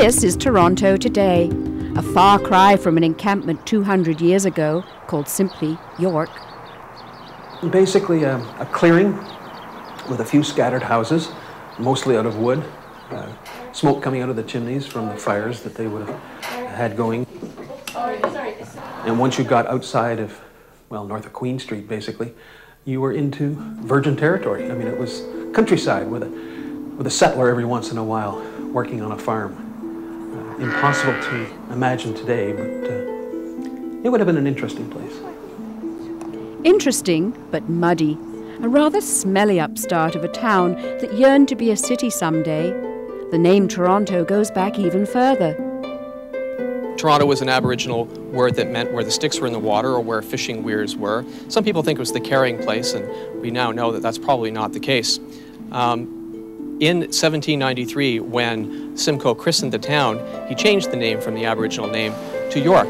This is Toronto today, a far cry from an encampment 200 years ago called simply York. Basically a clearing with a few scattered houses, mostly out of wood, smoke coming out of the chimneys from the fires that they would have had going. And once you got outside of, well, north of Queen Street, basically, you were into virgin territory. I mean, it was countryside with a settler every once in a while working on a farm. Impossible to imagine today, but it would have been an interesting place. Interesting, but muddy. A rather smelly upstart of a town that yearned to be a city someday. The name Toronto goes back even further. Toronto was an Aboriginal word that meant where the sticks were in the water or where fishing weirs were. Some people think it was the carrying place, and we now know that that's probably not the case. In 1793, when Simcoe christened the town, he changed the name from the Aboriginal name to York,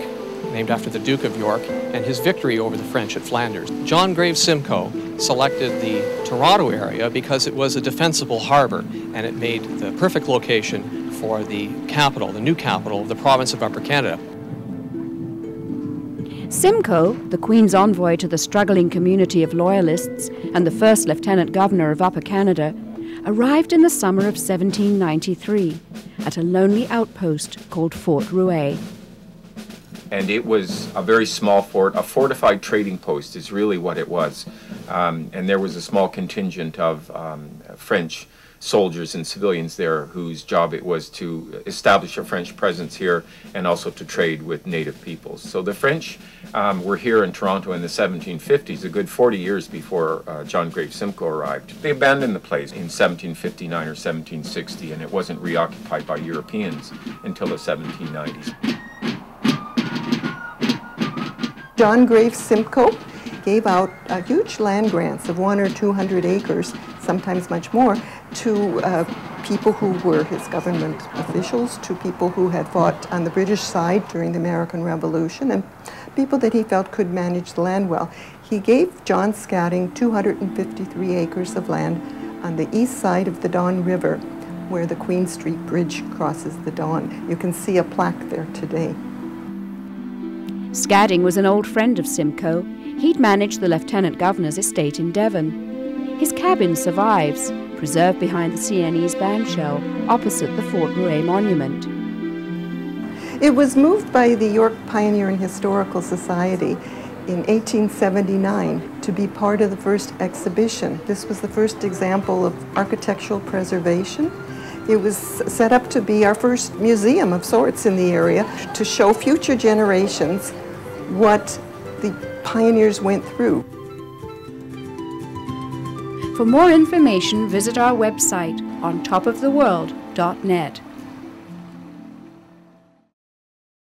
named after the Duke of York and his victory over the French at Flanders. John Graves Simcoe selected the Toronto area because it was a defensible harbor, and it made the perfect location for the capital, the new capital of the province of Upper Canada. Simcoe, the Queen's envoy to the struggling community of Loyalists and the first Lieutenant Governor of Upper Canada, arrived in the summer of 1793 at a lonely outpost called Fort Rouillé. And it was a very small fort, a fortified trading post is really what it was. And there was a small contingent of French soldiers and civilians there whose job it was to establish a French presence here and also to trade with native peoples. So the French were here in Toronto in the 1750s, a good 40 years before John Graves Simcoe arrived. They abandoned the place in 1759 or 1760, and it wasn't reoccupied by Europeans until the 1790s. John Graves Simcoe gave out huge land grants of 100 or 200 acres, sometimes much more, to people who were his government officials, to people who had fought on the British side during the American Revolution, and people that he felt could manage the land well. He gave John Scadding 253 acres of land on the east side of the Don River, where the Queen Street Bridge crosses the Don. You can see a plaque there today. Scadding was an old friend of Simcoe. He'd managed the Lieutenant Governor's estate in Devon. His cabin survives, preserved behind the CNE's bombshell, opposite the Fort Rouillé monument. It was moved by the York Pioneer and Historical Society in 1879 to be part of the first exhibition. This was the first example of architectural preservation. It was set up to be our first museum of sorts in the area, to show future generations what the pioneers went through. For more information, visit our website, ontopoftheworld.net.